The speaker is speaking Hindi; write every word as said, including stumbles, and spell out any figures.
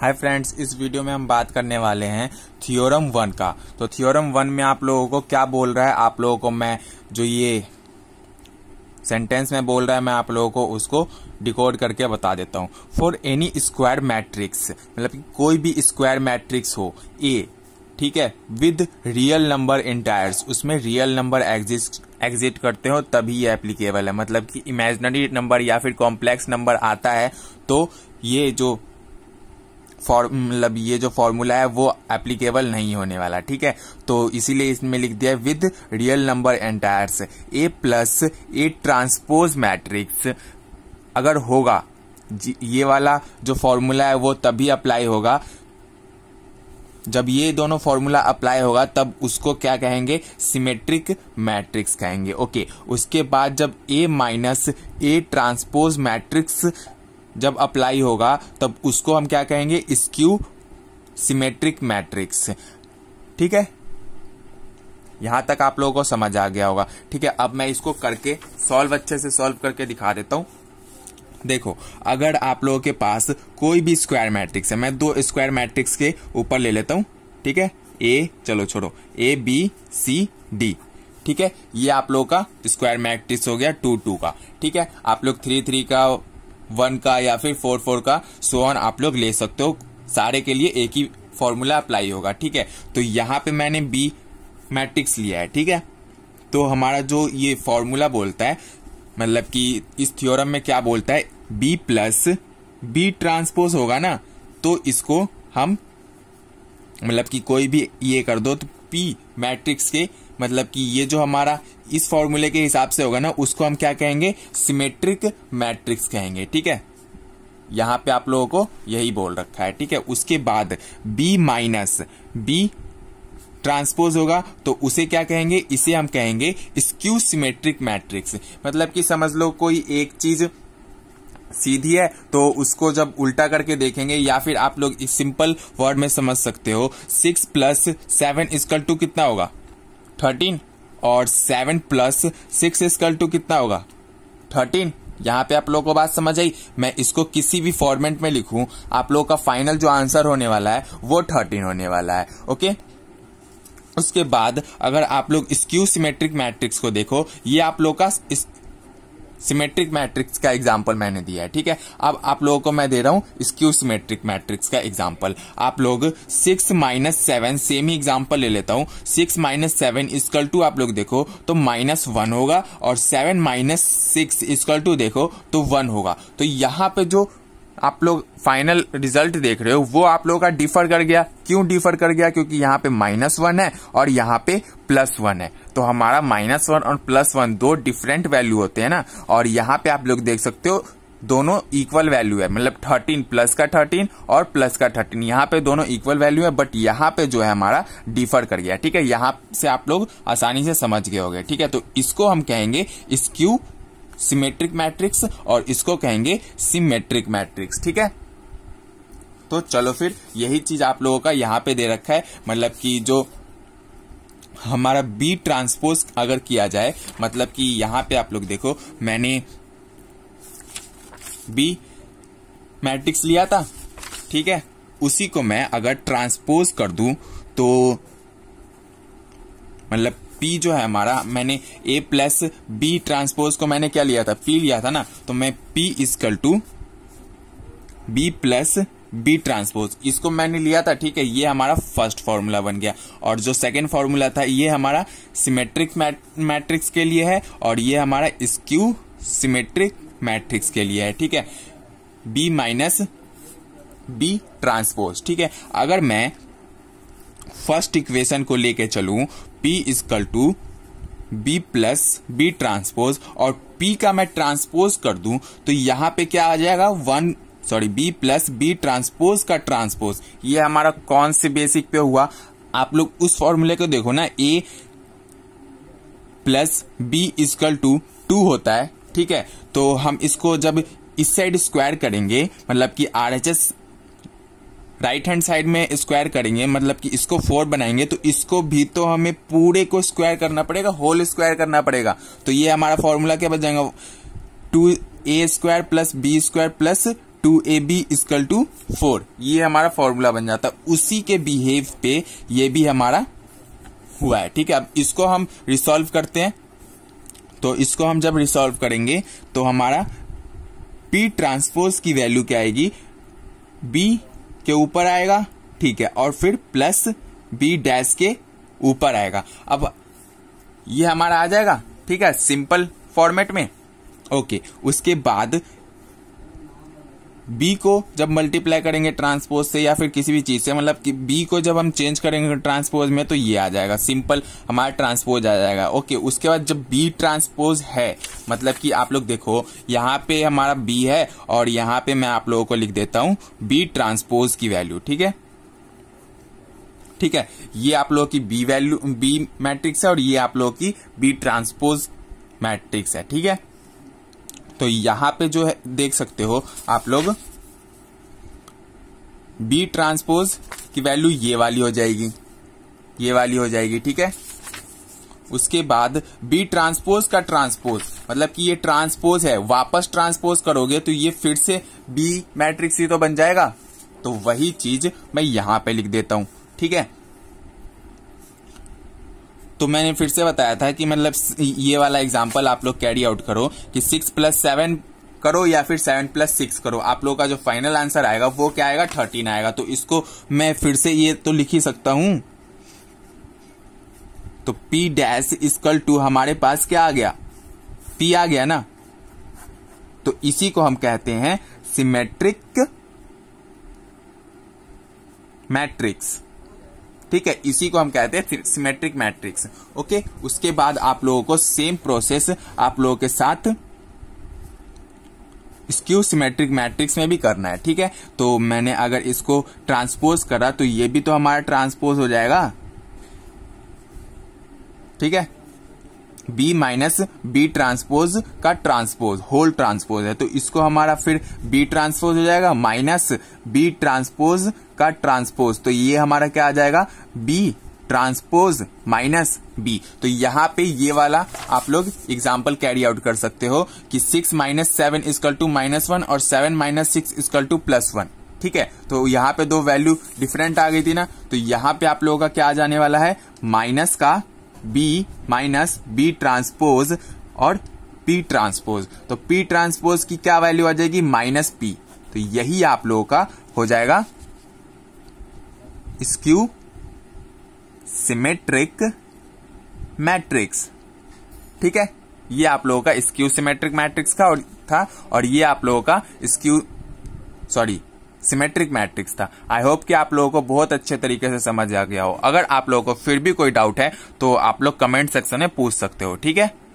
हाय फ्रेंड्स, इस वीडियो में हम बात करने वाले हैं थ्योरम वन का। तो थ्योरम वन में आप लोगों को क्या बोल रहा है, आप लोगों को मैं जो ये सेंटेंस में बोल रहा है मैं आप लोगों को उसको डिकोड करके बता देता हूँ। फॉर एनी स्क्वायर मैट्रिक्स, मतलब कि कोई भी स्क्वायर मैट्रिक्स हो ए, ठीक है, विद रियल नंबर इंटायर्स, उसमें रियल नंबर एग्जिस्ट एग्जिट करते हो तभी ये एप्लीकेबल है। मतलब कि इमेजिनरी नंबर या फिर कॉम्प्लेक्स नंबर आता है तो ये जो फॉर मतलब ये जो फॉर्मूला है वो एप्लीकेबल नहीं होने वाला, ठीक है। तो इसीलिए इसमें लिख दिया है with real number entries A plus A transpose matrix. अगर होगा ये वाला जो फॉर्मूला है वो तभी अप्लाई होगा, जब ये दोनों फॉर्मूला अप्लाई होगा तब उसको क्या कहेंगे, सिमेट्रिक मैट्रिक्स कहेंगे। ओके, उसके बाद जब A minus A transpose matrix जब अप्लाई होगा तब उसको हम क्या कहेंगे, स्क्यू सिमेट्रिक मैट्रिक्स, ठीक है। यहां तक आप लोगों को समझ आ गया होगा, ठीक है। अब मैं इसको करके सॉल्व अच्छे से सॉल्व करके दिखा देता हूं। देखो, अगर आप लोगों के पास कोई भी स्क्वायर मैट्रिक्स है, मैं दो स्क्वायर मैट्रिक्स के ऊपर ले लेता हूं, ठीक है। ए चलो छोड़ो, ए बी सी डी, ठीक है। ये आप लोगों का स्क्वायर मैट्रिक्स हो गया टू टू का, ठीक है। आप लोग थ्री थ्री का, वन का या फिर फोर फोर का सो ऑन आप लोग ले सकते हो। सारे के लिए एक ही फॉर्मूला अप्लाई होगा, ठीक है। तो यहाँ पे मैंने बी मैट्रिक्स लिया है, ठीक है। तो हमारा जो ये फॉर्मूला बोलता है, मतलब कि इस थ्योरम में क्या बोलता है, बी प्लस बी ट्रांसपोज होगा ना, तो इसको हम मतलब कि कोई भी ये कर दो तो पी मैट्रिक्स के, मतलब कि ये जो हमारा इस फॉर्मूले के हिसाब से होगा ना उसको हम क्या कहेंगे, सिमेट्रिक मैट्रिक्स कहेंगे, ठीक है। यहाँ पे आप लोगों को यही बोल रखा है, ठीक है। उसके बाद b माइनस बी ट्रांसपोज होगा तो उसे क्या कहेंगे, इसे हम कहेंगे स्क्यू सिमेट्रिक मैट्रिक्स। मतलब कि समझ लो कोई एक चीज सीधी है तो उसको जब उल्टा करके देखेंगे, या फिर आप लोग इस सिंपल वर्ड में समझ सकते हो, six plus seven equal to कितना होगा, थर्टीन, और seven plus six equal to कितना होगा, थर्टीन। यहाँ पे आप लोगों को बात समझ आई। मैं इसको किसी भी फॉर्मेट में लिखूं, आप लोगों का फाइनल जो आंसर होने वाला है वो थर्टीन होने वाला है, ओके। उसके बाद अगर आप लोग स्क्यू सिमेट्रिक मैट्रिक्स को देखो, ये आप लोग का सिमेट्रिक मैट्रिक्स का एग्जाम्पल मैंने दिया है, ठीक है। अब आप लोगों को मैं दे रहा हूं स्क्यू सिमेट्रिक मैट्रिक्स का एग्जाम्पल। आप लोग सिक्स माइनस सेवन, सेम ही एग्जाम्पल ले लेता हूं, six minus seven equal to आप लोग देखो तो माइनस वन होगा, और seven minus six equal to देखो तो वन होगा। तो यहाँ पे जो आप लोग फाइनल रिजल्ट देख रहे हो वो आप लोगों का डिफर कर गया। क्यों डिफर कर गया, क्योंकि यहाँ पे माइनस वन है और यहाँ पे प्लस वन है। तो हमारा माइनस वन और प्लस वन दो डिफरेंट वैल्यू होते हैं ना, और यहाँ पे आप लोग देख सकते हो दोनों इक्वल वैल्यू है, मतलब थर्टीन प्लस का थर्टीन और प्लस का थर्टीन, यहाँ पे दोनों इक्वल वैल्यू है, बट यहाँ पे जो है हमारा डिफर कर गया, ठीक है। यहाँ से आप लोग आसानी से समझ गए होंगे, ठीक है। तो इसको हम कहेंगे स्क्यू सिमेट्रिक मैट्रिक्स और इसको कहेंगे सिमेट्रिक मैट्रिक्स, ठीक है। तो चलो फिर, यही चीज आप लोगों का यहाँ पे दे रखा है, मतलब कि जो हमारा बी ट्रांसपोज अगर किया जाए, मतलब कि यहाँ पे आप लोग देखो, मैंने बी मैट्रिक्स लिया था, ठीक है। उसी को मैं अगर ट्रांसपोज कर दूं तो मतलब पी जो है हमारा, मैंने ए प्लस बी ट्रांसपोज को मैंने क्या लिया था, पी लिया था ना, तो मैं P equal to B plus B transpose इसको मैंने लिया था, ठीक है। ये हमारा फर्स्ट फॉर्मूला बन गया, और जो सेकंड फॉर्मूला था ये हमारा सिमेट्रिक मैट्रिक्स के लिए है और ये हमारा स्क्यू सिमेट्रिक मैट्रिक्स के लिए है, ठीक है। बी माइनस बी ट्रांसपोज, ठीक है। अगर मैं फर्स्ट इक्वेशन को लेके चलूं, P equal to B plus B transpose, और पी का मैं ट्रांसपोज कर दूं तो यहां पे क्या आ जाएगा, one sorry B plus B transpose का ट्रांसपोज। ये हमारा कौन से बेसिक पे हुआ, आप लोग उस फॉर्मूले को देखो ना, A plus B equal to two होता है, ठीक है। तो हम इसको जब इस साइड स्क्वायर करेंगे, मतलब कि R H S right hand side में स्क्वायर करेंगे, मतलब कि इसको फोर बनाएंगे, तो इसको भी तो हमें पूरे को स्क्वायर करना पड़ेगा, होल स्क्वायर करना पड़ेगा। तो ये हमारा फॉर्मूला क्या बन जाएगा, two A square plus B square plus two A B equal to four, ये हमारा फॉर्मूला बन जाता है। उसी के बिहेव पे ये भी हमारा हुआ है, ठीक है। अब इसको हम रिसॉल्व करते हैं, तो इसको हम जब रिसॉल्व करेंगे तो हमारा पी ट्रांसपोज की वैल्यू क्या आएगी, बी के ऊपर आएगा, ठीक है, और फिर प्लस बी डैश के ऊपर आएगा। अब ये हमारा आ जाएगा, ठीक है, सिंपल फॉर्मेट में, ओके। उसके बाद b को जब मल्टीप्लाई करेंगे ट्रांसपोज से या फिर किसी भी चीज से, मतलब कि b को जब हम चेंज करेंगे ट्रांसपोज में तो ये आ जाएगा, सिंपल हमारा ट्रांसपोज आ जाएगा, ओके। उसके बाद जब b ट्रांसपोज है, मतलब कि आप लोग देखो यहाँ पे हमारा b है और यहाँ पे मैं आप लोगों को लिख देता हूँ b ट्रांसपोज की वैल्यू, ठीक है ठीक है ये आप लोगों की b वैल्यू b मैट्रिक्स है और ये आप लोगों की b ट्रांसपोज मैट्रिक्स है, ठीक है। तो यहां पे जो है देख सकते हो आप लोग, बी ट्रांसपोज की वैल्यू ये वाली हो जाएगी, ये वाली हो जाएगी, ठीक है। उसके बाद बी ट्रांसपोज का ट्रांसपोज, मतलब कि ये ट्रांसपोज है, वापस ट्रांसपोज करोगे तो ये फिर से बी मैट्रिक्स ही तो बन जाएगा, तो वही चीज मैं यहां पे लिख देता हूं, ठीक है। तो मैंने फिर से बताया था कि मतलब ये वाला एग्जांपल आप लोग कैरी आउट करो कि सिक्स प्लस सेवन करो या फिर सेवन प्लस सिक्स करो, आप लोगों का जो फाइनल आंसर आएगा वो क्या आएगा, थर्टीन आएगा। तो इसको मैं फिर से ये तो लिख ही सकता हूं, तो पी डैश इक्वल टू हमारे पास क्या आ गया, पी आ गया ना। तो इसी को हम कहते हैं सिमेट्रिक मैट्रिक्स, ठीक है, इसी को हम कहते हैं सिमेट्रिक मैट्रिक्स, ओके। उसके बाद आप लोगों को सेम प्रोसेस आप लोगों के साथ स्क्यू सिमेट्रिक मैट्रिक्स में भी करना है, ठीक है। तो मैंने अगर इसको ट्रांसपोज करा तो ये भी तो हमारा ट्रांसपोज हो जाएगा, ठीक है, b माइनस बी ट्रांसपोज का ट्रांसपोज, होल ट्रांसपोज है, तो इसको हमारा फिर b ट्रांसपोज हो जाएगा माइनस b ट्रांसपोज का ट्रांसपोज, तो ये हमारा क्या आ जाएगा, b ट्रांसपोज माइनस b। तो यहाँ पे ये वाला आप लोग एग्जाम्पल कैरी आउट कर सकते हो कि six minus seven equal to minus one और seven minus six equal to plus one, ठीक है। तो यहाँ पे दो वैल्यू डिफरेंट आ गई थी ना, तो यहाँ पे आप लोगों का क्या आ जाने वाला है, माइनस का बी माइनस बी ट्रांसपोज और पी ट्रांसपोज, तो पी ट्रांसपोज की क्या वैल्यू आ जाएगी, माइनस पी, तो यही आप लोगों का हो जाएगा स्क्यू सिमेट्रिक मैट्रिक्स, ठीक है। ये आप लोगों का स्क्यू सिमेट्रिक मैट्रिक्स का और था और ये आप लोगों का स्क्यू सॉरी सिमेट्रिक मैट्रिक्स था। आई होप कि आप लोगों को बहुत अच्छे तरीके से समझ आ गया हो। अगर आप लोगों को फिर भी कोई डाउट है तो आप लोग कमेंट सेक्शन में पूछ सकते हो, ठीक है।